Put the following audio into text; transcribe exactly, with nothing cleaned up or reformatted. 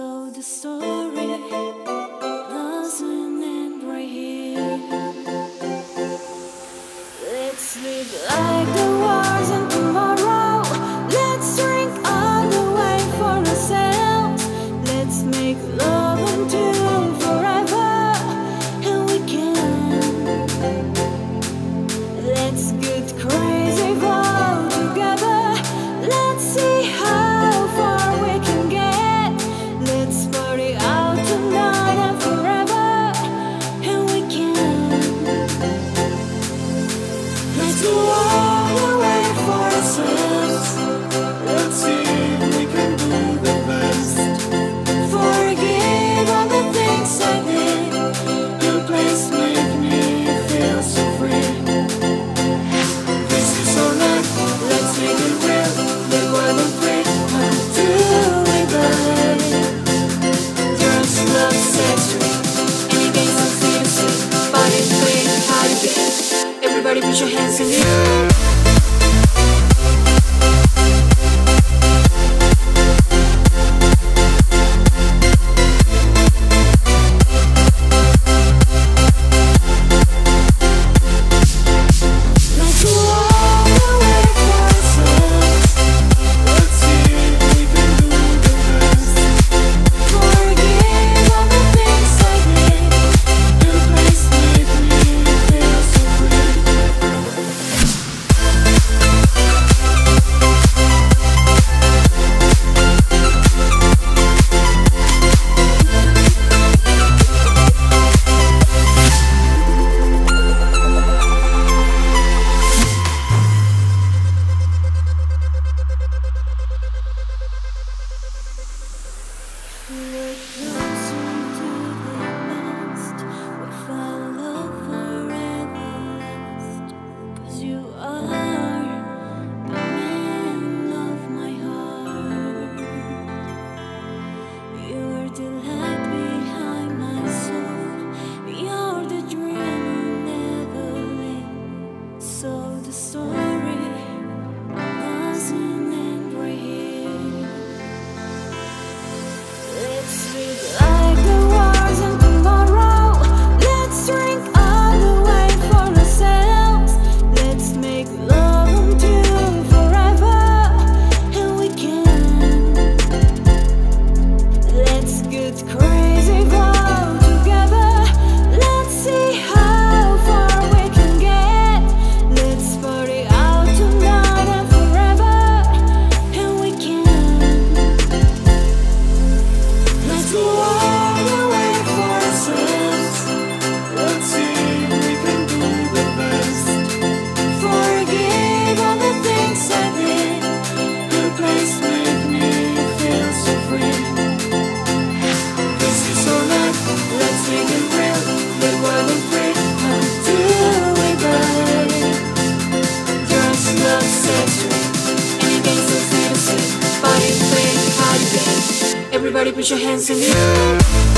told the story, doesn't end right here. Let's live like the wars and tomorrow. Let's drink all the wine for ourselves. Let's make love until forever, and we can. Let's get crazy all together. Let's see how everybody put your hands in the air.